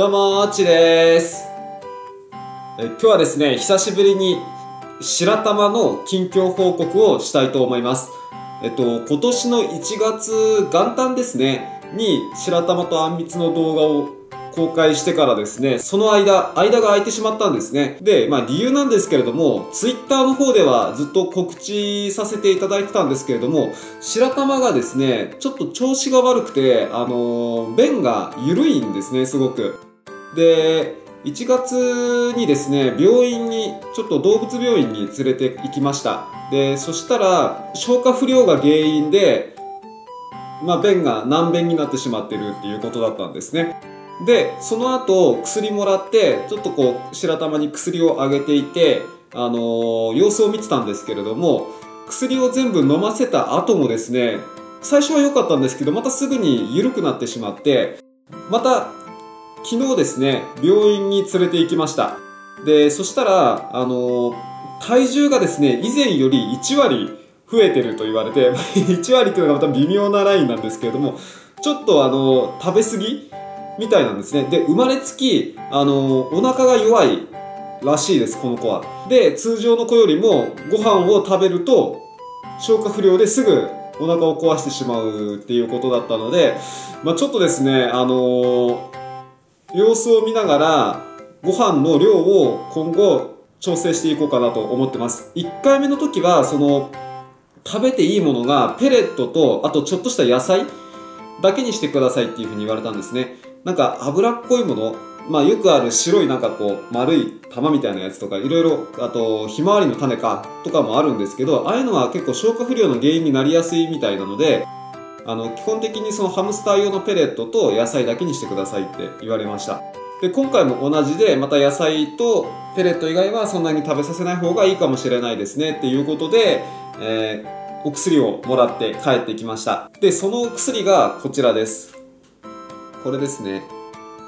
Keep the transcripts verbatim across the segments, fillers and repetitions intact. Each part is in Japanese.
どうもーちです。え今日はですね、久しぶりに白玉の近況報告をしたいと思います。えっと、今年のいちがつ元旦ですね、に白玉とあんみつの動画を公開してからですね、その間、間が空いてしまったんですね。で、まあ理由なんですけれども、Twitter の方ではずっと告知させていただいてたんですけれども、白玉がですね、ちょっと調子が悪くて、あのー、便が緩いんですね、すごく。で、いちがつにですね、病院に、ちょっと動物病院に連れて行きました。で、そしたら、消化不良が原因で、まあ便が難便になってしまってるっていうことだったんですね。で、その後、薬もらって、ちょっとこう、白玉に薬をあげていて、あのー、様子を見てたんですけれども、薬を全部飲ませた後もですね、最初は良かったんですけど、またすぐに緩くなってしまって、また、昨日ですね、病院に連れて行きました。で、そしたら、あのー、体重がですね、以前よりいちわり増えてると言われて、いちわりというのがまた微妙なラインなんですけれども、ちょっとあのー、食べ過ぎみたいなんですね。で、生まれつき、あのー、お腹が弱いらしいです、この子は。で、通常の子よりもご飯を食べると消化不良ですぐお腹を壊してしまうっていうことだったので、まあ、ちょっとですね、あのー、様子を見ながらご飯の量を今後調整していこうかなと思ってます。いっかいめの時は、その、食べていいものがペレットと、あとちょっとした野菜だけにしてくださいっていうふうに言われたんですね。なんか脂っこいもの、まあよくある白いなんかこう丸い玉みたいなやつとかいろいろ、あとひまわりの種かとかもあるんですけど、ああいうのは結構消化不良の原因になりやすいみたいなので、あの基本的にそのハムスター用のペレットと野菜だけにしてくださいって言われました。で、今回も同じで、また野菜とペレット以外はそんなに食べさせない方がいいかもしれないですねっていうことで、えー、お薬をもらって帰ってきました。で、そのお薬がこちらです。これですね。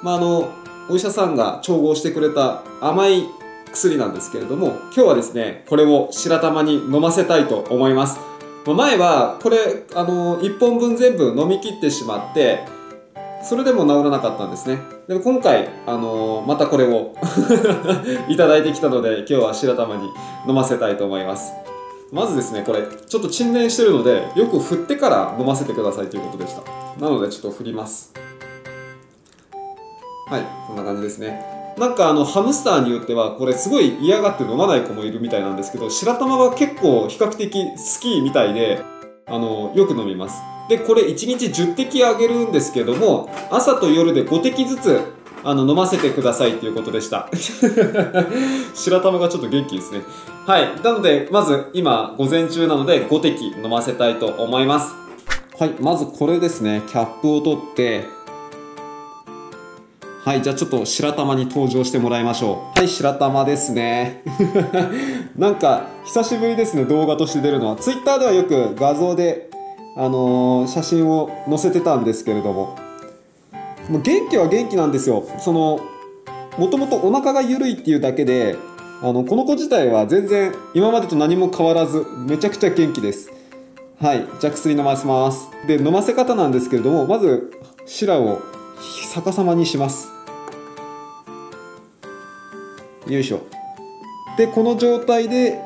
まあ、あの、お医者さんが調合してくれた甘い薬なんですけれども、今日はですね、これを白玉に飲ませたいと思います。前は、これ、あの、いっぽんぶん全部飲み切ってしまって、それでも治らなかったんですね。で、今回、あの、またこれをいただいてきたので、今日は白玉に飲ませたいと思います。まずですね、これ、ちょっと沈殿してるので、よく振ってから飲ませてくださいということでした。なので、ちょっと振ります。はい、こんな感じですね。なんかあの、ハムスターによっては、これすごい嫌がって飲まない子もいるみたいなんですけど、白玉は結構比較的好きみたいで、あの、よく飲みます。で、これいちにちじゅってきあげるんですけども、朝と夜でごてきずつ、あの、飲ませてくださいっていうことでした。白玉がちょっと元気ですね。はい。なので、まず今、午前中なのでごてき飲ませたいと思います。はい、まずこれですね、キャップを取って、はい、じゃあちょっと白玉に登場してもらいましょう。はい、白玉ですね。なんか、久しぶりですね、動画として出るのは。Twitter ではよく画像で、あのー、写真を載せてたんですけれども。もう元気は元気なんですよ。その、もともとお腹が緩いっていうだけで、あの、この子自体は全然今までと何も変わらず、めちゃくちゃ元気です。はい、じゃあ薬飲ませます。で、飲ませ方なんですけれども、まず、白を逆さまにします。よいしょ。で、この状態で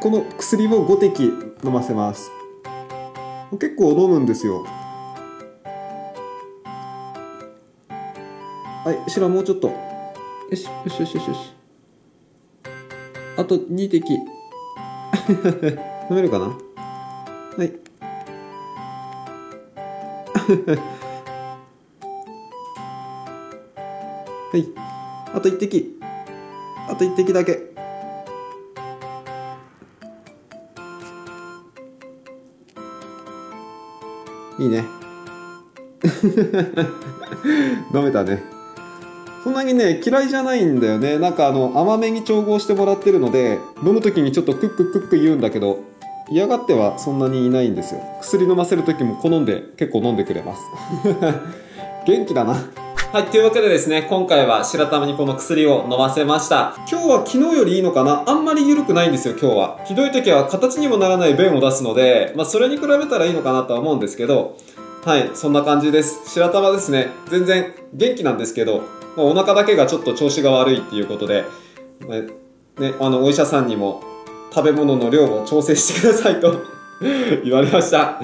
この薬をごてき飲ませます。結構飲むんですよ。はい、白もうちょっと、よしよしよしよしよし、あとにてき。飲めるかな。はい。はい、あといってき、あといってきだけ。いいね。飲めたね。そんなにね、嫌いじゃないんだよね。なんかあの甘めに調合してもらってるので、飲む時にちょっとクッククック言うんだけど、嫌がってはそんなにいないんですよ。薬飲ませる時も好んで結構飲んでくれます。元気だな。はい、というわけでですね、今回は白玉にこの薬を飲ませました。今日は昨日よりいいのかな?あんまり緩くないんですよ、今日は。ひどい時は形にもならない便を出すので、まあそれに比べたらいいのかなとは思うんですけど、はい、そんな感じです。白玉ですね、全然元気なんですけど、まあ、お腹だけがちょっと調子が悪いっていうことで、ね、あのお医者さんにも食べ物の量を調整してくださいと言われました。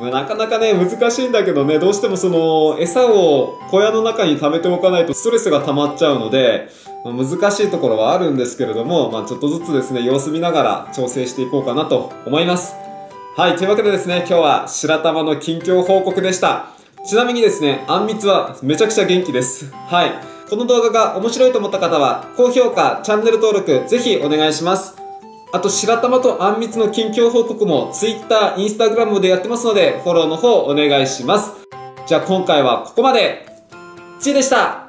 まあ、なかなかね、難しいんだけどね、どうしてもその、餌を小屋の中に溜めておかないとストレスが溜まっちゃうので、まあ、難しいところはあるんですけれども、まあ、ちょっとずつですね、様子見ながら調整していこうかなと思います。はい、というわけでですね、今日は白玉の近況報告でした。ちなみにですね、あんみつはめちゃくちゃ元気です。はい。この動画が面白いと思った方は、高評価、チャンネル登録、ぜひお願いします。あと、白玉とあんみつの近況報告も ツイッター、インスタグラム でやってますので、フォローの方お願いします。じゃあ今回はここまで。ちーでした。